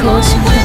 close.